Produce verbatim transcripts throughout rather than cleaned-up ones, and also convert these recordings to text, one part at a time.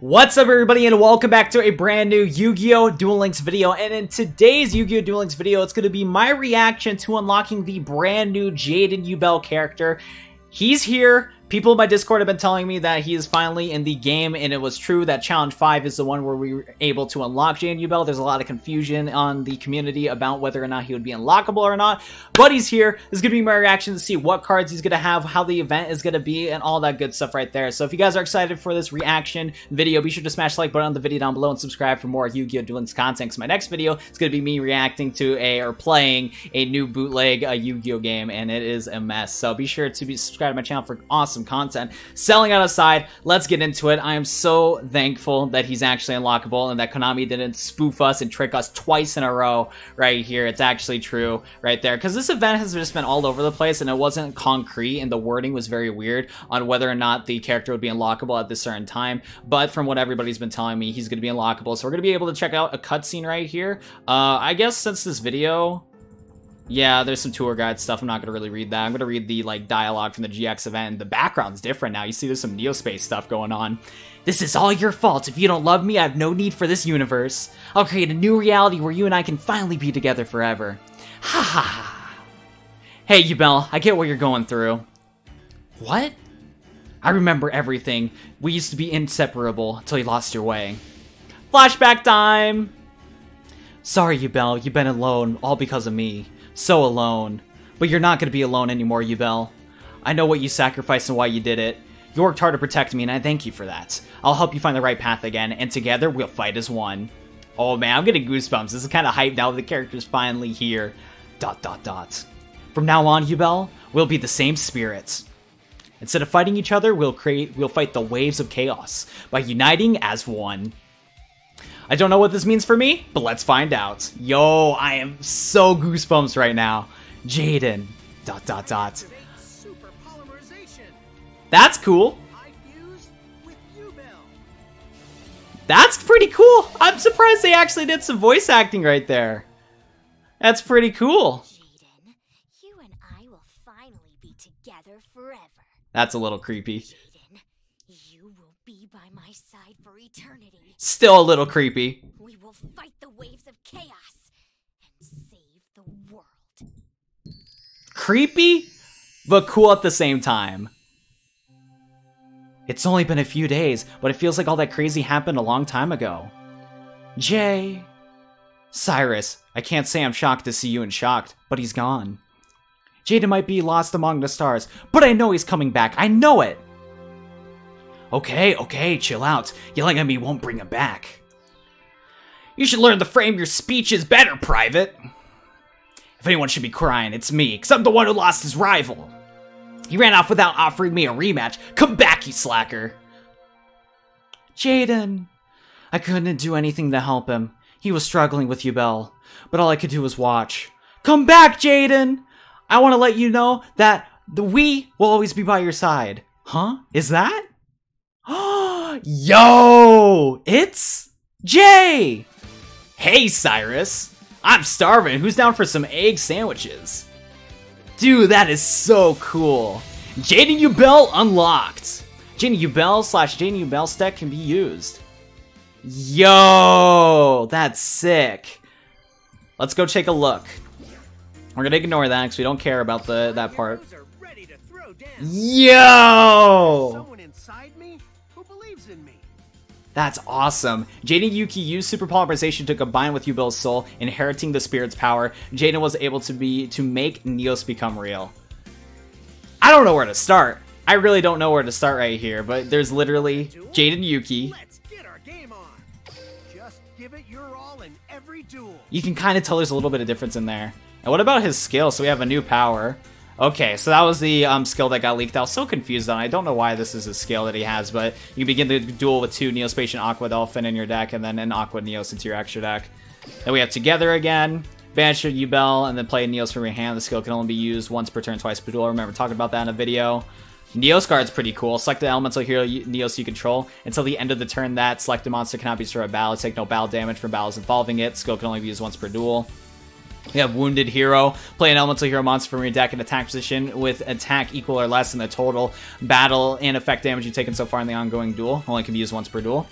What's up, everybody, and welcome back to a brand new Yu-Gi-Oh! Duel Links video. And in today's Yu-Gi-Oh! Duel Links video, it's going to be my reaction to unlocking the brand new Jaden/Yubel character. He's here. People in my Discord have been telling me that he is finally in the game, and it was true that Challenge five is the one where we were able to unlock Jaden/Yubel. There's a lot of confusion on the community about whether or not he would be unlockable or not, but he's here. This is going to be my reaction to see what cards he's going to have, how the event is going to be, and all that good stuff right there. So if you guys are excited for this reaction video, be sure to smash the like button on the video down below and subscribe for more Yu-Gi-Oh! Duel Links content, because my next video is going to be me reacting to a, or playing a new bootleg a Yu-Gi-Oh! Game, and it is a mess. So be sure to be subscribed to my channel for awesome Some content. Selling out aside, let's get into it. I am so thankful that he's actually unlockable and that Konami didn't spoof us and trick us twice in a row right here. It's actually true right there, because this event has just been all over the place and it wasn't concrete, and the wording was very weird on whether or not the character would be unlockable at this certain time. But from what everybody's been telling me, he's going to be unlockable, so we're going to be able to check out a cutscene right here. Uh, I guess since this video... Yeah, there's some tour guide stuff. I'm not going to really read that. I'm going to read the like dialogue from the G X event. The background's different now. You see there's some Neospace stuff going on. This is all your fault. If you don't love me, I have no need for this universe. I'll create a new reality where you and I can finally be together forever. Ha ha ha. Hey, Yubel, I get what you're going through. What? I remember everything. We used to be inseparable until you lost your way. Flashback time! Sorry, Yubel. You've been alone all because of me. So alone. But you're not going to be alone anymore, Yubel. I know what you sacrificed and why you did it. You worked hard to protect me, and I thank you for that. I'll help you find the right path again, and together we'll fight as one. Oh man, I'm getting goosebumps. This is kind of hyped now that the character's finally here. Dot dot dot. From now on, Yubel, we'll be the same spirits. Instead of fighting each other, we'll create, we'll fight the waves of chaos by uniting as one. I don't know what this means for me, but let's find out. Yo, I am so goosebumps right now. Jaden. Dot dot dot. That's cool. That's pretty cool. I'm surprised they actually did some voice acting right there. That's pretty cool. Jaden, you and I will finally be together forever. That's a little creepy. By my side for eternity. Still a little creepy. We will fight the waves of chaos and save the world. Creepy, but cool at the same time. It's only been a few days, but it feels like all that crazy happened a long time ago. Jay. Cyrus, I can't say I'm shocked to see you in shocked, but he's gone. Jaden might be lost among the stars, but I know he's coming back. I know it. Okay, okay, chill out. Yelling at me won't bring him back. You should learn to frame your speeches better, Private. If anyone should be crying, it's me, because I'm the one who lost his rival. He ran off without offering me a rematch. Come back, you slacker. Jaden. I couldn't do anything to help him. He was struggling with Yubel, but all I could do was watch. Come back, Jaden. I want to let you know that the we will always be by your side. Huh? Is that? Yo, it's Jay. Hey, Cyrus. I'm starving. Who's down for some egg sandwiches? Dude, that is so cool. Jaden/Yubel unlocked. Jaden/Yubel slash Jaden/Yubel stack can be used. Yo, that's sick. Let's go take a look. We're gonna ignore that because we don't care about the that part. Yo. That's awesome. Jaden Yuki used super polymerization to combine with Yubel's soul, inheriting the spirit's power. Jaden was able to be to make Neos become real. I don't know where to start. I really don't know where to start right here, but there's literally Jaden Yuki. Let's get our game on. Just give it your all in every duel. You can kind of tell there's a little bit of difference in there. And what about his skill? So we have a new power. Okay, so that was the um, skill that got leaked. I was so confused on it. I don't know why this is a skill that he has, but you begin the duel with two Neospacian Aqua Dolphin in your deck, and then an Aqua Neos into your extra deck. Then we have Together again. Banish Yubel, and then play Neos from your hand. The skill can only be used once per turn, twice per duel. I remember talking about that in a video. Neos card's pretty cool. Select the Elemental Hero Neos you control. Until the end of the turn that, selected monster cannot be destroyed by battle. Take no battle damage from battles involving it. Skill can only be used once per duel. We have Wounded Hero. Play an Elemental Hero monster from your deck in attack position with attack equal or less than the total battle and effect damage you've taken so far in the ongoing duel. Only can be used once per duel.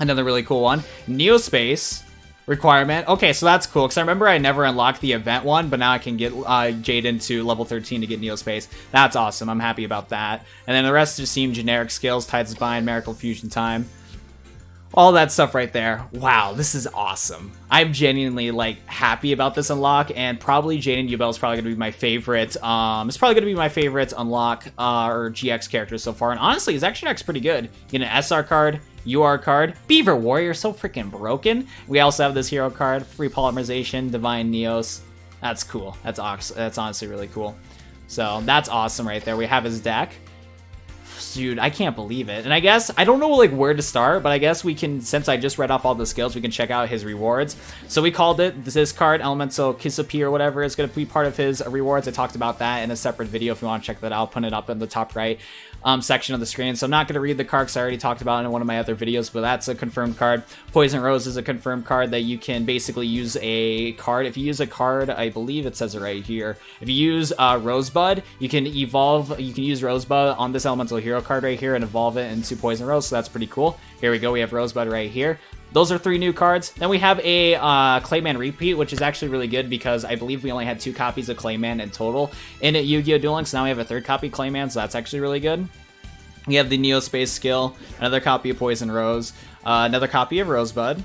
Another really cool one. Neospace requirement. Okay, so that's cool, because I remember I never unlocked the event one, but now I can get uh, Jaden to level thirteen to get Neospace. That's awesome. I'm happy about that. And then the rest just seem generic skills. Tides Bind, Miracle Fusion time. All that stuff right there. Wow, this is awesome. I'm genuinely, like, happy about this unlock, and probably Jaden/Yubel is probably going to be my favorite. Um, it's probably going to be my favorite unlock uh, or G X character so far, and honestly, his action deck's pretty good. You get an S R card, U R card, Beaver Warrior, so freaking broken. We also have this hero card, Free Polymerization, Divine Neos. That's cool. That's, that's honestly really cool. So that's awesome right there. We have his deck. Dude, I can't believe it. And I guess, I don't know like where to start, but I guess we can, since I just read off all the skills, we can check out his rewards. So we called it, this card, Elemental Kiss of P or whatever, is going to be part of his rewards. I talked about that in a separate video. If you want to check that out, I'll put it up in the top right um, section of the screen. So I'm not going to read the card because I already talked about it in one of my other videos, but that's a confirmed card. Poison Rose is a confirmed card that you can basically use a card. If you use a card, I believe it says it right here. If you use uh, Rosebud, you can evolve, you can use Rosebud on this Elemental Hero card right here and evolve it into Poison Rose, so that's pretty cool. Here we go, we have Rosebud right here. Those are three new cards. Then we have a uh, Clayman repeat, which is actually really good because I believe we only had two copies of Clayman in total in at Yu-Gi-Oh! Duel Links. Now we have a third copy Clayman, so that's actually really good. We have the Neospace skill, another copy of Poison Rose, uh, another copy of Rosebud.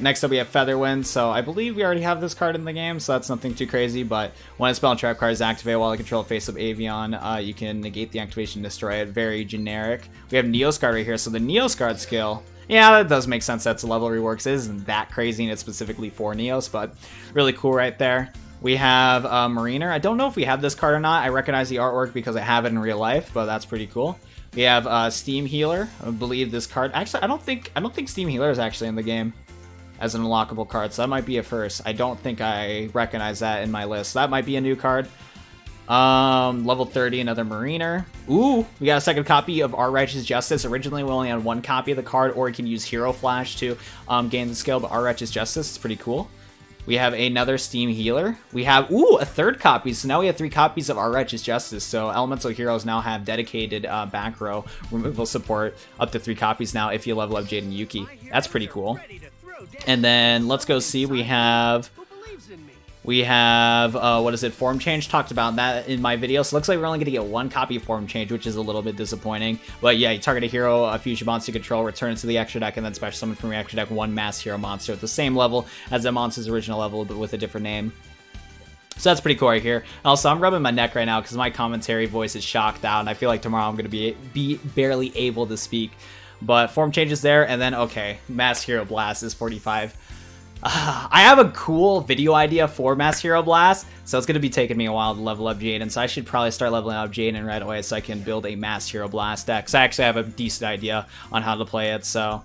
Next up, we have Featherwind, so I believe we already have this card in the game, so that's nothing too crazy, but when a spell and trap card is activated while I control a face-up Avion, uh, you can negate the activation and destroy it. Very generic. We have Neos card right here, so the Neos card skill, yeah, that does make sense. That's a level reworks. It isn't that crazy, and it's specifically for Neos, but really cool right there. We have uh, Mariner. I don't know if we have this card or not. I recognize the artwork because I have it in real life, but that's pretty cool. We have uh, Steam Healer. I believe this card... Actually, I don't think, I don't think Steam Healer is actually in the game as an unlockable card, so that might be a first. I don't think I recognize that in my list. So that might be a new card. Um, level thirty, another Mariner. Ooh, we got a second copy of Our Righteous Justice. Originally, we only had one copy of the card, or you can use Hero Flash to um, gain the skill, but Our Righteous Justice is pretty cool. We have another Steam Healer. We have, ooh, a third copy. So now we have three copies of Our Righteous Justice. So Elemental Heroes now have dedicated uh, back row removal support, up to three copies now if you level up Jaden Yuki. That's pretty cool. And then let's go see, we have, we have, uh, what is it, Form Change, talked about that in my video, so it looks like we're only going to get one copy of Form Change, which is a little bit disappointing, but yeah, you target a hero, a fusion monster you control, return it to the extra deck, and then special summon from your extra deck one Mass Hero monster at the same level as the monster's original level, but with a different name. So that's pretty cool right here. Also, I'm rubbing my neck right now because my commentary voice is shocked out, and I feel like tomorrow I'm going to be, be barely able to speak. But Form Changes there, and then, okay, Mass Hero Blast is forty-five. Uh, I have a cool video idea for Mass Hero Blast, so it's going to be taking me a while to level up Jaden, so I should probably start leveling up Jaden right away so I can build a Mass Hero Blast deck, because I actually have a decent idea on how to play it, so...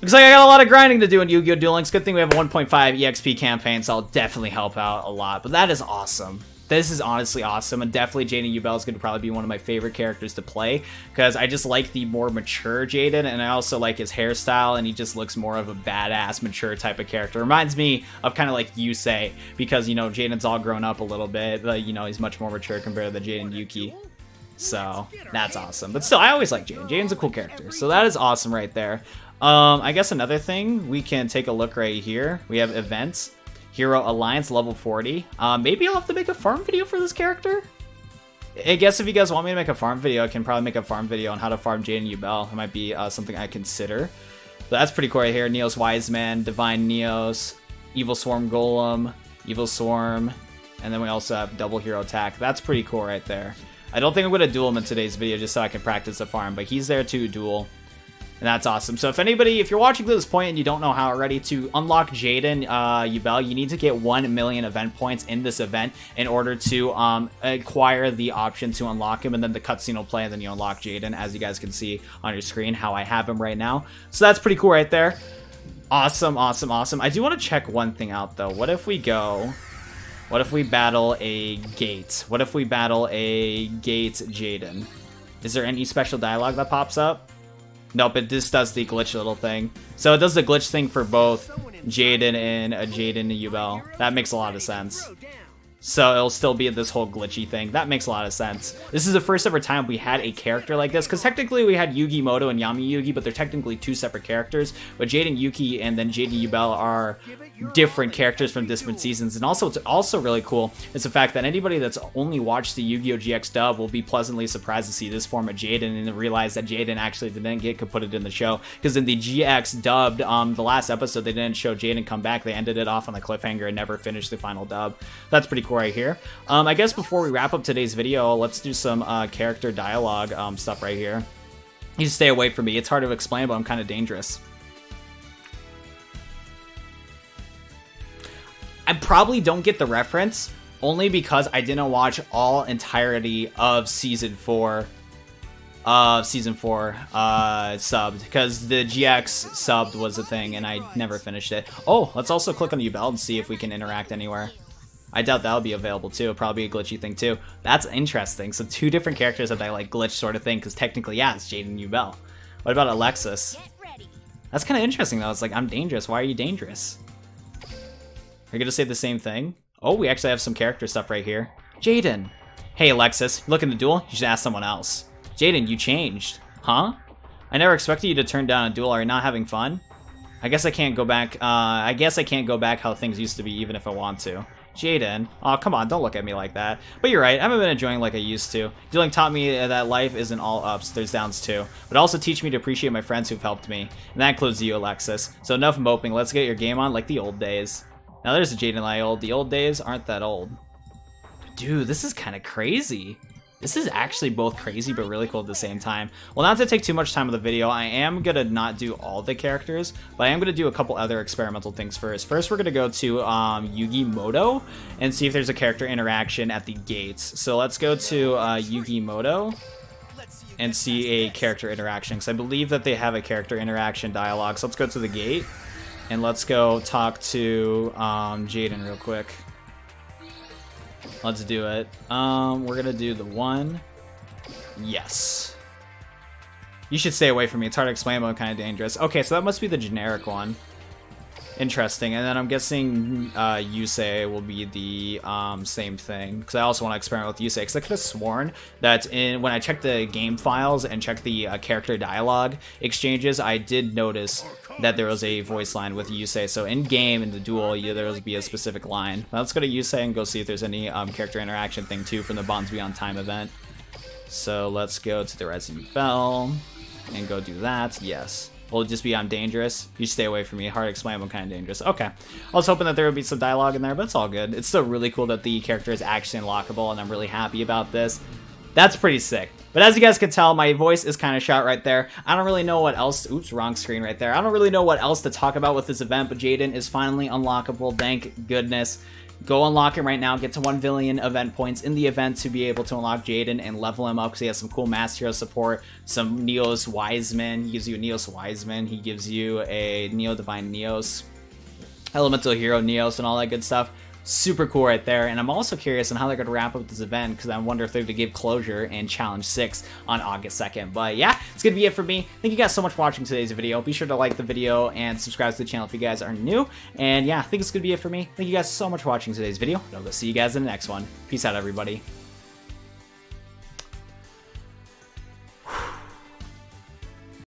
Looks like I got a lot of grinding to do in Yu-Gi-Oh! Duel Links. Good thing we have a one point five E X P campaign, so I'll definitely help out a lot, but that is awesome. This is honestly awesome, and definitely Jaden/Yubel is going to probably be one of my favorite characters to play because I just like the more mature Jaden, and I also like his hairstyle, and he just looks more of a badass, mature type of character. Reminds me of kind of like Yusei because, you know, Jaden's all grown up a little bit, but, you know, he's much more mature compared to the Jaden Yuki. So, that's awesome. But still, I always like Jaden. Jaden's a cool character, so that is awesome right there. Um, I guess another thing, we can take a look right here. We have events. Hero Alliance, level forty. Uh, maybe I'll have to make a farm video for this character? I guess if you guys want me to make a farm video, I can probably make a farm video on how to farm Jaden/Yubel. It might be uh, something I consider. But that's pretty cool right here. Neos Wiseman, Divine Neos, Evil Swarm Golem, Evil Swarm, and then we also have Double Hero Attack. That's pretty cool right there. I don't think I'm going to duel him in today's video just so I can practice the farm, but he's there to duel. And that's awesome. So if anybody, if you're watching to this point and you don't know how already, to unlock Jaden/Yubel, uh, you need to get one million event points in this event in order to um, acquire the option to unlock him. And then the cutscene will play and then you unlock Jaden, as you guys can see on your screen how I have him right now. So that's pretty cool right there. Awesome, awesome, awesome. I do want to check one thing out though. What if we go... What if we battle a gate? What if we battle a gate Jaden? Is there any special dialogue that pops up? Nope, it just does the glitch little thing. So it does the glitch thing for both Jaden and a Jaden/Yubel. That makes a lot of sense. So it'll still be this whole glitchy thing. That makes a lot of sense. This is the first ever time we had a character like this, because technically we had Yugi Muto and Yami Yugi, but they're technically two separate characters. But Jaden Yuki and then Jaden/Yubel are different characters from different seasons. And also, it's also really cool is the fact that anybody that's only watched the Yu-Gi-Oh! G X dub will be pleasantly surprised to see this form of Jaden and realize that Jaden actually didn't get put it in the show, because in the G X dubbed, um, the last episode, they didn't show Jaden come back. They ended it off on the cliffhanger and never finished the final dub. That's pretty cool. Right here. Um, I guess before we wrap up today's video, let's do some uh, character dialogue um, stuff right here. You just stay away from me. It's hard to explain, but I'm kind of dangerous. I probably don't get the reference only because I didn't watch all entirety of season four. Uh, season four uh, subbed, because the G X subbed was a thing and I never finished it. Oh, let's also click on Yubel and see if we can interact anywhere. I doubt that'll be available too. It'll probably be a glitchy thing too. That's interesting. So two different characters have that like glitch sort of thing, because technically, yeah, it's Jaden/Yubel. What about Alexis? That's kind of interesting though. It's like, I'm dangerous. Why are you dangerous? Are you gonna say the same thing? Oh, we actually have some character stuff right here. Jaden. Hey Alexis, looking to duel? You should ask someone else. Jaden, you changed. Huh? I never expected you to turn down a duel. Are you not having fun? I guess I can't go back. Uh, I guess I can't go back how things used to be, even if I want to. Jaden, oh come on, don't look at me like that. But you're right, I haven't been enjoying like I used to. Dueling taught me that life isn't all ups, there's downs too. But also teach me to appreciate my friends who've helped me. And that includes you, Alexis. So enough moping, let's get your game on like the old days. Now there's a Jaden like old. The old days aren't that old. Dude, this is kind of crazy. This is actually both crazy but really cool at the same time. Well, not to take too much time of the video, I am going to not do all the characters, but I am going to do a couple other experimental things first. First, we're going to go to um, Yugi Muto and see if there's a character interaction at the gates. So let's go to uh, Yugi Muto and see a character interaction, because I believe that they have a character interaction dialogue. So let's go to the gate and let's go talk to um, Jaden real quick. Let's do it. Um, we're gonna do the one. Yes. You should stay away from me. It's hard to explain, but I'm kind of dangerous. Okay, so that must be the generic one. Interesting. And then I'm guessing uh, Yusei will be the um, same thing, because I also want to experiment with Yusei, because I could have sworn that in when I checked the game files and checked the uh, character dialogue exchanges, I did notice that there was a voice line with Yusei. So in game, in the duel, yeah, there will be a specific line. Now let's go to Yusei and go see if there's any um, character interaction thing too from the Bonds Beyond Time event. So let's go to the Resident Bell and go do that. Yes. Will it just be I'm dangerous? You stay away from me. Hard to explain, I'm kind of dangerous. Okay. I was hoping that there would be some dialogue in there, but it's all good. It's still really cool that the character is actually unlockable, and I'm really happy about this. That's pretty sick. But as you guys can tell, my voice is kind of shot right there. I don't really know what else... Oops, wrong screen right there. I don't really know what else to talk about with this event, but Jaden is finally unlockable. Thank goodness. Go unlock him right now. Get to one billion event points in the event to be able to unlock Jaden and level him up, because he has some cool Mass Hero support, some Neos Wiseman. He gives you a Neos Wiseman. He gives you a Neo Divine Neos, Elemental Hero Neos, and all that good stuff. Super cool right there. And I'm also curious on how they're going to wrap up this event, because I wonder if they're going to give closure in Challenge six on August second. But yeah, it's going to be it for me. Thank you guys so much for watching today's video. Be sure to like the video and subscribe to the channel if you guys are new. And yeah, I think it's going to be it for me. Thank you guys so much for watching today's video. I'll go see you guys in the next one. Peace out, everybody.